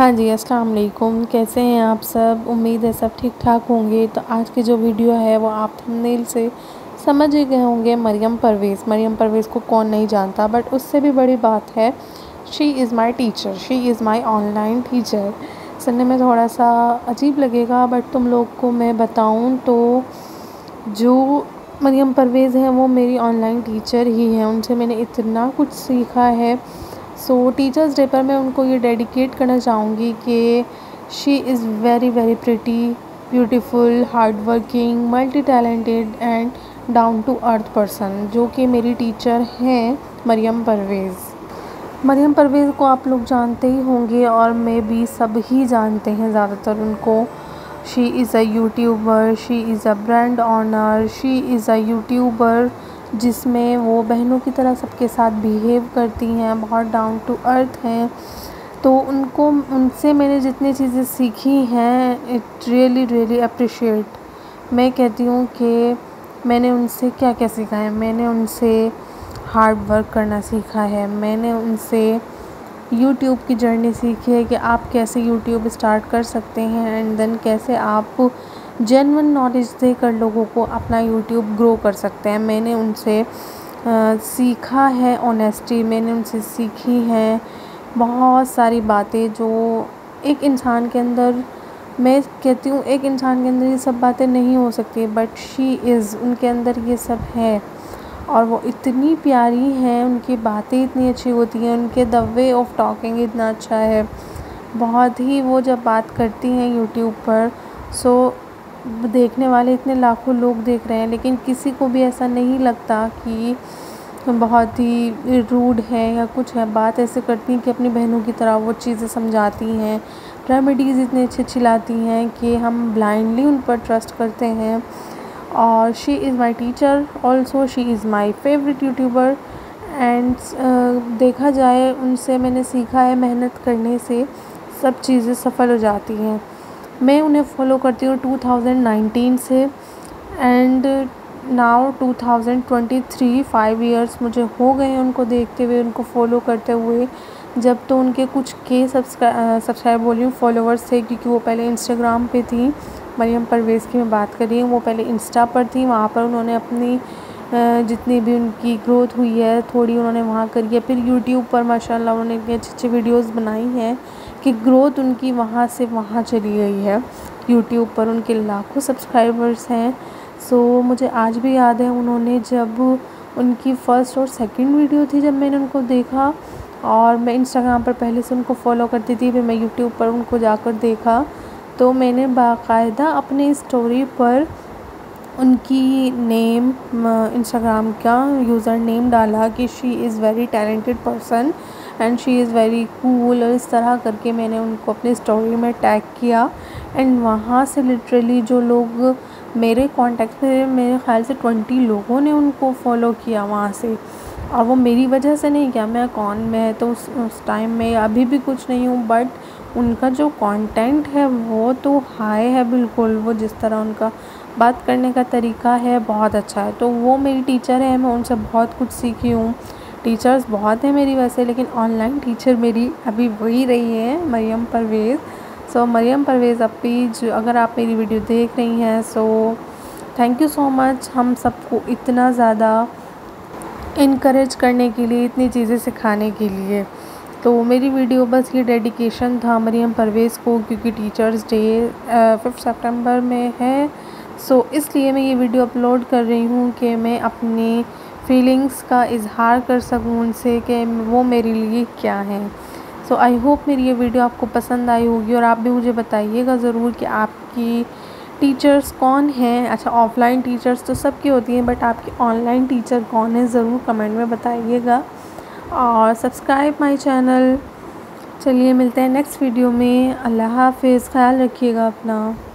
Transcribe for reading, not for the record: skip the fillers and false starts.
हाँ जी, अस्सलाम वालेकुम। कैसे हैं आप सब? उम्मीद है सब ठीक ठाक होंगे। तो आज की जो वीडियो है वो आप थंबनेल से समझ ही गए होंगे। मरियम परवेज़ को कौन नहीं जानता, बट उससे भी बड़ी बात है she is my online teacher. सुनने में थोड़ा सा अजीब लगेगा, बट तुम लोग को मैं बताऊँ तो जो मरियम परवेज़ हैं वो मेरी ऑनलाइन टीचर ही हैं। उनसे मैंने इतना कुछ सीखा है। सो टीचर्स डे पर मैं उनको ये डेडिकेट करना चाहूँगी कि she is very pretty, beautiful, hard working, multi talented and down to earth person, जो कि मेरी टीचर हैं मरियम परवेज़ को आप लोग जानते ही होंगे और मैं भी सब ही जानते हैं ज़्यादातर उनको। She is a YouTuber, she is a brand owner, she is a YouTuber जिसमें वो बहनों की तरह सबके साथ बिहेव करती हैं, बहुत डाउन टू अर्थ हैं। तो उनसे मैंने जितनी चीज़ें सीखी हैं, इट रियली अप्रिशिएट। मैं कहती हूँ कि मैंने उनसे क्या क्या सीखा है। मैंने उनसे हार्ड वर्क करना सीखा है, मैंने उनसे यूट्यूब की जर्नी सीखी है कि आप कैसे यूट्यूब स्टार्ट कर सकते हैं एंड देन कैसे आप जेन्युइन नॉलेज देकर लोगों को अपना यूट्यूब ग्रो कर सकते हैं। मैंने उनसे सीखा है ऑनेस्टी, मैंने उनसे सीखी हैं बहुत सारी बातें जो एक इंसान के अंदर, मैं कहती हूँ एक इंसान के अंदर ये सब बातें नहीं हो सकती, बट शी इज़, उनके अंदर ये सब है और वो इतनी प्यारी हैं, उनकी बातें इतनी अच्छी होती हैं, उनके द वे ऑफ टॉकिंग इतना अच्छा है, बहुत ही वो जब बात करती हैं यूट्यूब पर, सो देखने वाले इतने लाखों लोग देख रहे हैं, लेकिन किसी को भी ऐसा नहीं लगता कि बहुत ही रूड है या कुछ है। बात ऐसे करती हैं कि अपनी बहनों की तरह वो चीज़ें समझाती हैं, रेमेडीज़ इतनी अच्छी लाती हैं कि हम ब्लाइंडली उन पर ट्रस्ट करते हैं। और she is my teacher also, she is my favourite YouTuber and देखा जाए उनसे मैंने सीखा है मेहनत करने से सब चीज़ें सफल हो जाती हैं। मैं उन्हें फॉलो करती हूँ 2019 से एंड नाउ 2023, 5 ईयर्स मुझे हो गए हैं उनको देखते हुए, उनको फ़ॉलो करते हुए। जब तो उनके कुछ के सब्सक्राइब बोली हूँ, फॉलोअर्स थे, क्योंकि वो पहले इंस्टाग्राम पे थी। मरियम परवेज़ की मैं बात कर रही हूँ, वो पहले इंस्टा पर थी। वहाँ पर उन्होंने अपनी जितनी भी उनकी ग्रोथ हुई है थोड़ी उन्होंने वहाँ करी है। फिर यूट्यूब पर माशाल्लाह उन्होंने इतनी अच्छी वीडियोज़ बनाई हैं कि ग्रोथ उनकी वहाँ से वहाँ चली गई है। यूट्यूब पर उनके लाखों सब्सक्राइबर्स हैं। सो मुझे आज भी याद है उन्होंने, जब उनकी फ़र्स्ट और सेकंड वीडियो थी जब मैंने उनको देखा, और मैं इंस्टाग्राम पर पहले से उनको फॉलो करती थी, फिर मैं यूट्यूब पर उनको जाकर देखा, तो मैंने बाकायदा अपनी स्टोरी पर उनकी नेम, इंस्टाग्राम का यूज़र नेम डाला कि she is very talented person and she is very cool, और इस तरह करके मैंने उनको अपनी स्टोरी में टैग किया। एंड वहाँ से लिटरली जो लोग मेरे कॉन्टेक्ट में, मेरे ख़्याल से 20 लोगों ने उनको फॉलो किया वहाँ से, और वो मेरी वजह से नहीं किया। मैं तो उस टाइम में अभी भी कुछ नहीं हूँ, बट उनका जो कंटेंट है वो तो हाई है बिल्कुल। वो जिस तरह उनका बात करने का तरीका है बहुत अच्छा है। तो वो मेरी टीचर है, मैं उनसे बहुत कुछ सीखी हूँ। टीचर्स बहुत हैं मेरी वैसे, लेकिन ऑनलाइन टीचर मेरी अभी वही रही है मरियम परवेज़। सो मरियम परवेज़ अपी, जो अगर आप मेरी वीडियो देख रही हैं, so thank you so much हम सबको इतना ज़्यादा इनकरेज करने के लिए, इतनी चीज़ें सिखाने के लिए। तो मेरी वीडियो बस ये डेडिकेशन था मरियम परवेज़ को, क्योंकि टीचर्स डे 5 सितंबर में है। सो इसलिए मैं ये वीडियो अपलोड कर रही हूँ कि मैं अपने फीलिंग्स का इजहार कर सकूँ उनसे कि वो मेरे लिए क्या हैं। सो आई होप मेरी ये वीडियो आपको पसंद आई होगी, और आप भी मुझे बताइएगा ज़रूर कि आपकी टीचर्स कौन हैं। अच्छा, ऑफ़लाइन टीचर्स तो सबकी होती हैं, बट आपकी ऑनलाइन टीचर कौन है ज़रूर कमेंट में बताइएगा, और सब्सक्राइब माय चैनल। चलिए मिलते हैं नेक्स्ट वीडियो में। अल्लाह हाफ़िज़, ख्याल रखिएगा अपना।